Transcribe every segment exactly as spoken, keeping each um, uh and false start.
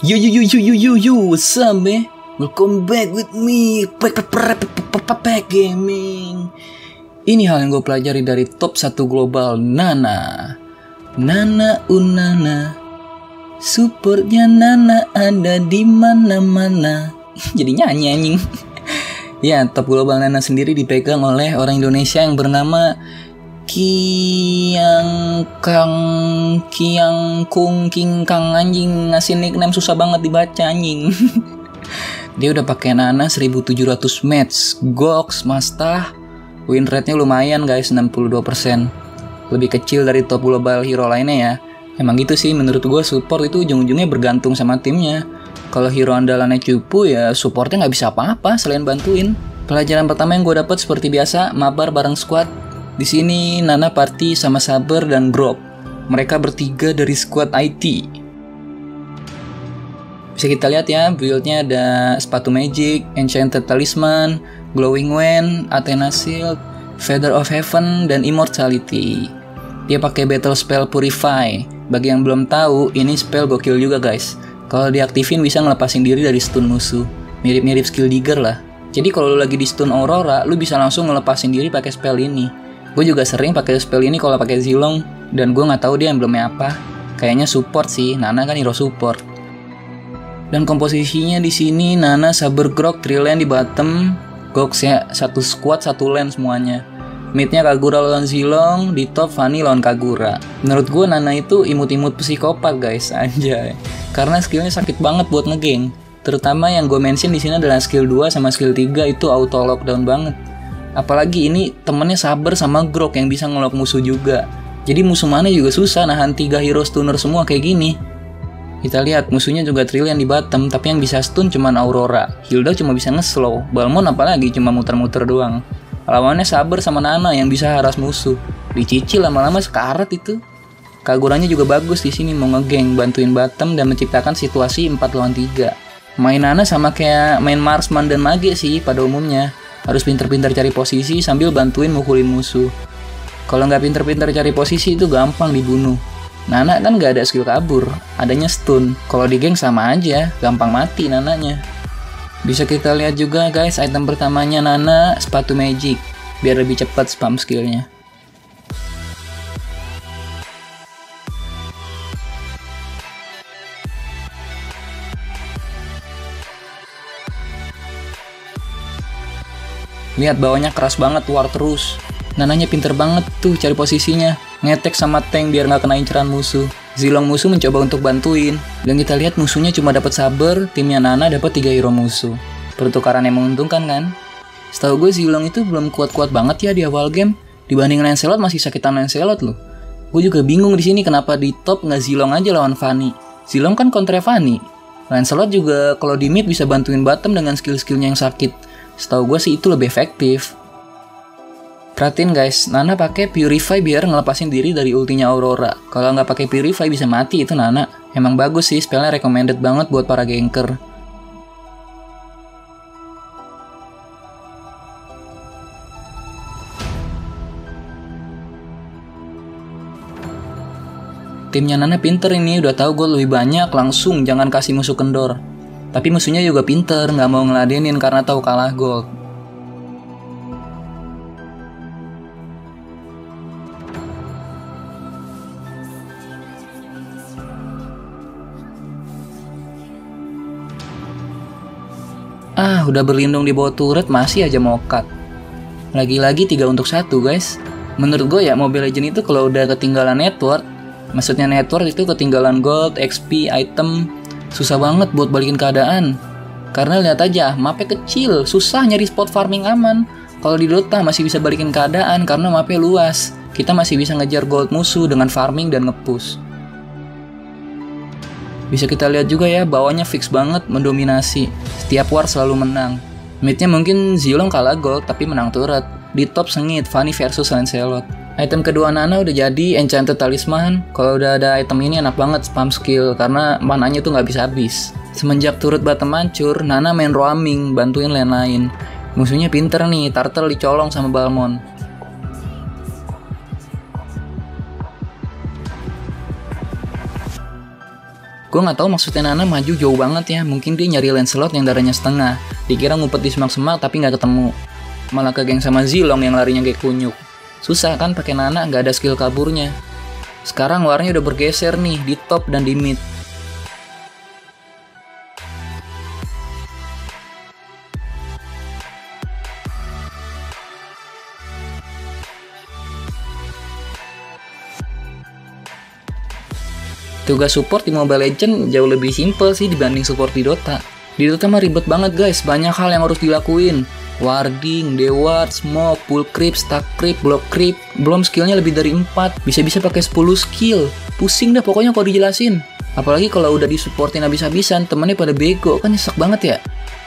Yo yo yo yo yo yo yo, what's up man? Welcome back with me, back back back back back back gaming. Ini hal yang gue pelajari dari top satu global Nana. Nana unana, supportnya Nana ada di mana-mana. Jadi nyanyi anjing. Ya, top global Nana sendiri dipegang oleh orang Indonesia yang bernama Kiang Kang Kiang Kung King Kang anjing, ngasih nickname susah banget dibaca anjing. Dia udah pakai Nana seribu tujuh ratus match, Gox Mastah, win rate-nya lumayan guys, enam puluh dua persen. Lebih kecil dari top global hero lainnya ya. Emang gitu sih menurut gua, support itu ujung-ujungnya bergantung sama timnya. Kalau hero andalannya cupu ya supportnya nggak bisa apa-apa selain bantuin. Pelajaran pertama yang gua dapat seperti biasa, mabar bareng squad. Di sini Nana party sama Saber dan Grock. Mereka bertiga dari squad I T. Bisa kita lihat ya, build-nya ada Sepatu Magic, Enchanted Talisman, Glowing Wind, Athena Shield, Feather of Heaven, dan Immortality. Dia pakai Battle Spell Purify. Bagi yang belum tahu, ini spell gokil juga guys. Kalau diaktifin bisa ngelepasin diri dari stun musuh. Mirip-mirip skill Digger lah. Jadi kalau lu lagi di stun Aurora, lu bisa langsung ngelepasin diri pakai spell ini. Gue juga sering pakai spell ini kalau pakai Zilong, dan gue nggak tahu dia emblemnya apa. Kayaknya support sih, Nana kan hero support. Dan komposisinya di sini Nana, Saber, Grock, three lane di bottom, Gox ya satu squad satu lane semuanya. Midnya Kagura lawan Zilong, di top Fanny lawan Kagura. Menurut gue Nana itu imut-imut psikopat guys, anjay. Karena skillnya sakit banget buat ngegeng. Terutama yang gue mention di sini adalah skill dua sama skill tiga itu auto lockdown banget. Apalagi ini temennya Saber sama Grock yang bisa ngelok musuh juga. Jadi musuh mana juga susah nahan tiga hero stunner semua kayak gini. Kita lihat musuhnya juga trillion di bottom, tapi yang bisa stun cuman Aurora. Hilda cuma bisa ngeslow, Balmond apalagi cuma muter-muter doang. Lawannya Saber sama Nana yang bisa haras musuh. Dicicil lama-lama sekarat itu. Kaguranya juga bagus di sini, mau ngegeng, bantuin bottom dan menciptakan situasi empat lawan tiga. Main Nana sama kayak main Marksman dan Mage sih pada umumnya. Harus pinter-pinter cari posisi sambil bantuin mukulin musuh. Kalau nggak pinter-pinter cari posisi itu gampang dibunuh. Nana kan nggak ada skill kabur, adanya stun. Kalau di geng sama aja, gampang mati Nananya. Bisa kita lihat juga guys, item pertamanya Nana, Sepatu Magic. Biar lebih cepat spam skillnya. Lihat bawahnya keras banget, war terus. Nananya pinter banget tuh cari posisinya. Ngetek sama tank biar nggak kena inceran musuh. Zilong musuh mencoba untuk bantuin. Dan kita lihat musuhnya cuma dapat Saber, timnya Nana dapat tiga hero musuh. Pertukaran yang menguntungkan kan? Setahu gue Zilong itu belum kuat-kuat banget ya di awal game. Dibanding Lancelot masih sakitan Lancelot loh. Gue juga bingung di sini kenapa di top nggak Zilong aja lawan Fanny. Zilong kan kontra Fanny. Lancelot juga kalau di mid bisa bantuin bottom dengan skill-skillnya yang sakit. Setahu gue sih itu lebih efektif. Perhatiin guys, Nana pakai Purify biar ngelepasin diri dari ultinya Aurora. Kalau nggak pakai Purify bisa mati itu Nana. Emang bagus sih, spellnya recommended banget buat para ganker. Timnya Nana pinter ini, udah tahu gue lebih banyak, langsung jangan kasih musuh kendor. Tapi musuhnya juga pinter, nggak mau ngeladenin karena tahu kalah gold. Ah, udah berlindung di bawah turret masih aja mau cut. Lagi-lagi tiga untuk satu guys. Menurut gue ya, Mobile Legends itu kalau udah ketinggalan network, maksudnya network itu ketinggalan gold, X P, item, susah banget buat balikin keadaan. Karena lihat aja, mapnya kecil, susah nyari spot farming aman. Kalau di Dota masih bisa balikin keadaan karena mapnya luas. Kita masih bisa ngejar gold musuh dengan farming dan ngepush. Bisa kita lihat juga ya, bawahnya fix banget mendominasi. Setiap war selalu menang. Midnya mungkin Zilong kalah gold tapi menang turret. Di top sengit, Fanny versus Lancelot. Item kedua Nana udah jadi, Enchanted Talisman. Kalau udah ada item ini enak banget spam skill, karena mananya tuh nggak habis-habis. Semenjak turret bottom hancur, Nana main roaming, bantuin lane lain. Musuhnya pinter nih, Turtle dicolong sama Balmond. Gue nggak tahu maksudnya Nana maju jauh banget ya, mungkin dia nyari Lancelot yang darahnya setengah. Dikira ngumpet di semak-semak tapi nggak ketemu. Malah ke geng sama Zilong yang larinya kayak kunyuk. Susah kan pakai Nana, nggak ada skill kaburnya. Sekarang warnanya udah bergeser nih, di top dan di mid. Tugas support di Mobile Legends jauh lebih simple sih dibanding support di Dota. Di Dota mah ribet banget guys, banyak hal yang harus dilakuin. Warding, Deward, Smoke, Pull Creep, Stack Creep, Block Creep. Belum skillnya lebih dari empat, bisa-bisa pakai sepuluh skill. Pusing dah pokoknya kalau dijelasin. Apalagi kalau udah disupportin habis-habisan, temennya pada bego, kan nyesek banget ya.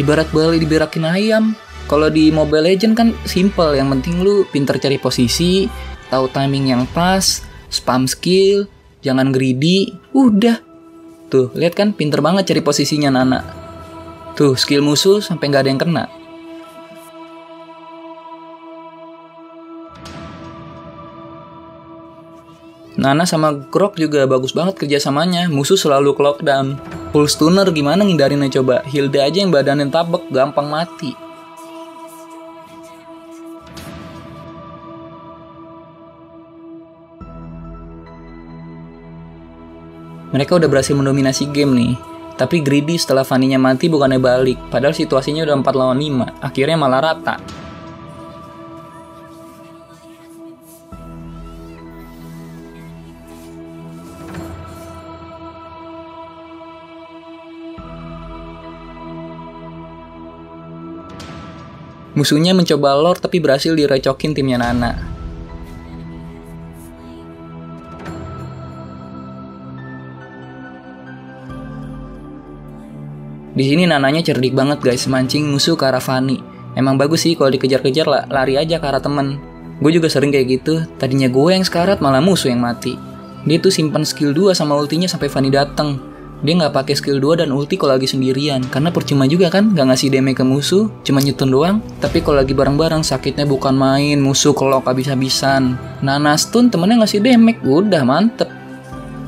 Ibarat balik diberakin ayam. Kalau di Mobile Legends kan simple, yang penting lu pinter cari posisi, tahu timing yang pas, spam skill, jangan greedy, udah. Tuh, lihat kan pinter banget cari posisinya Nana. Tuh, skill musuh sampai nggak ada yang kena. Nana sama Grock juga bagus banget kerjasamanya, musuh selalu lockdown. Full stunner gimana ngindarinnya coba, Hilda aja yang badannya tabek, gampang mati. Mereka udah berhasil mendominasi game nih. Tapi greedy setelah Fanny-nya mati bukannya balik. Padahal situasinya udah empat lawan lima. Akhirnya malah rata. Musuhnya mencoba lore tapi berhasil direcokin timnya Nana. Di sini Nananya cerdik banget guys, mancing musuh ke arah Fanny. Emang bagus sih kalau dikejar-kejar lah, lari aja ke arah temen. Gue juga sering kayak gitu, tadinya gue yang sekarat malah musuh yang mati. Dia tuh simpan skill dua sama ultinya sampai Fanny dateng. Dia nggak pakai skill dua dan ulti kalau lagi sendirian, karena percuma juga kan, nggak ngasih damage ke musuh, cuma nyetun doang. Tapi kalau lagi bareng-bareng sakitnya bukan main, musuh kelok habis-habisan. Nana stun temennya ngasih damage, udah mantep.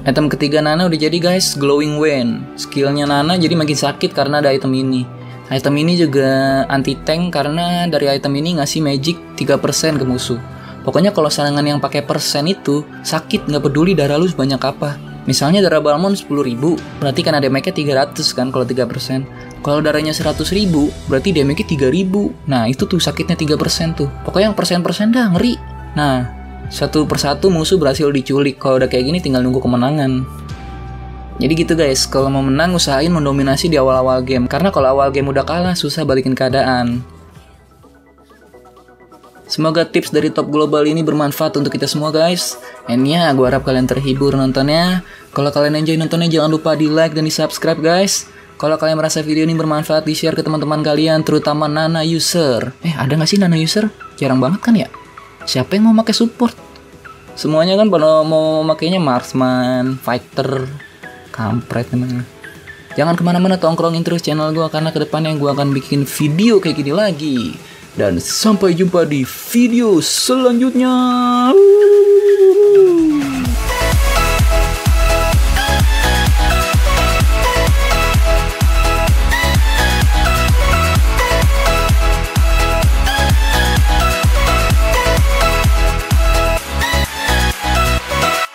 Item ketiga Nana udah jadi guys, Glowing Wind. Skillnya Nana jadi makin sakit karena ada item ini. Item ini juga anti-tank karena dari item ini ngasih magic tiga persen ke musuh. Pokoknya kalau serangan yang pakai persen itu sakit, nggak peduli darah lu sebanyak apa. Misalnya darah Balmond sepuluh ribu, berarti kan damage-nya tiga ratus kan kalau tiga persen. Kalau darahnya seratus ribu, berarti damage-nya tiga ribu. Nah itu tuh sakitnya tiga persen tuh. Pokoknya yang persen-persen dah ngeri. Nah, satu persatu musuh berhasil diculik. Kalau udah kayak gini tinggal nunggu kemenangan. Jadi gitu guys, kalau mau menang usahain mendominasi di awal-awal game. Karena kalau awal game udah kalah susah balikin keadaan. Semoga tips dari Top Global ini bermanfaat untuk kita semua guys. And ya, gue harap kalian terhibur nontonnya. Kalau kalian enjoy nontonnya jangan lupa di like dan di subscribe guys. Kalau kalian merasa video ini bermanfaat di share ke teman-teman kalian, terutama Nana user. Eh ada gak sih Nana user? Jarang banget kan ya? Siapa yang mau pakai support? Semuanya kan pada mau makainya marksman, fighter, kampret emang. Jangan kemana-mana, tongkrongin terus channel gue karena kedepannya gue akan bikin video kayak gini lagi. Dan sampai jumpa di video selanjutnya.